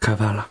开饭了。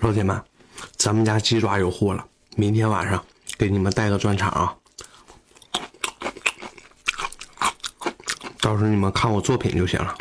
老铁们，咱们家鸡爪有货了，明天晚上给你们带个专场啊！到时候你们看我作品就行了。